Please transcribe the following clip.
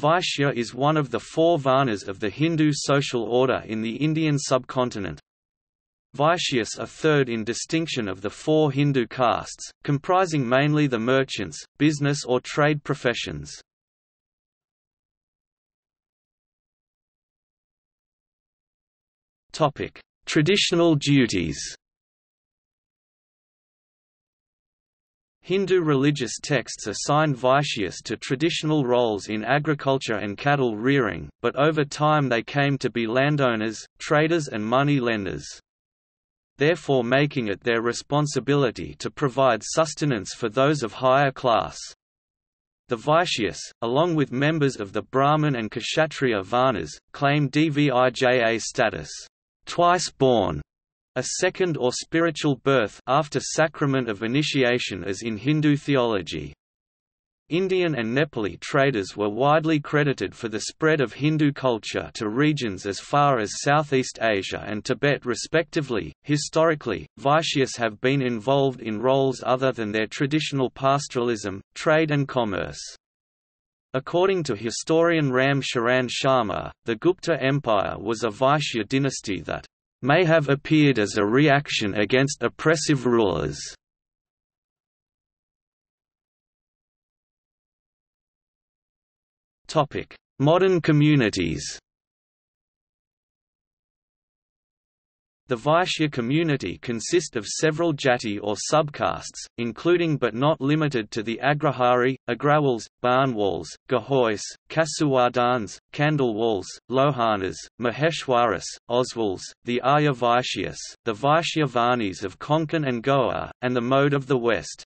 Vaishya is one of the four Varnas of the Hindu social order in the Indian subcontinent. Vaishyas are third in distinction of the four Hindu castes, comprising mainly the merchants, business or trade professions. Traditional duties. Hindu religious texts assign Vaishyas to traditional roles in agriculture and cattle rearing, but over time they came to be landowners, traders and money lenders, therefore making it their responsibility to provide sustenance for those of higher class. The Vaishyas, along with members of the Brahmin and Kshatriya Varnas, claim Dvija status, twice born, a second or spiritual birth after sacrament of initiation as in Hindu theology. Indian and Nepali traders were widely credited for the spread of Hindu culture to regions as far as Southeast Asia and Tibet respectively. Historically, Vaishyas have been involved in roles other than their traditional pastoralism, trade and commerce. According to historian Ram Charan Sharma, the Gupta Empire was a Vaishya dynasty that may have appeared as a reaction against oppressive rulers. Topic: Modern communities. The Vaishya community consists of several jati or subcastes, including but not limited to the Agrahari, Agrawals, Barnwals, Gahois, Kasuwardens, Candlewals, Lohanas, Maheshwaras, Oswals, the Arya Vaishyas, the Vaishyavanis of Konkan and Goa, and the mode of the West.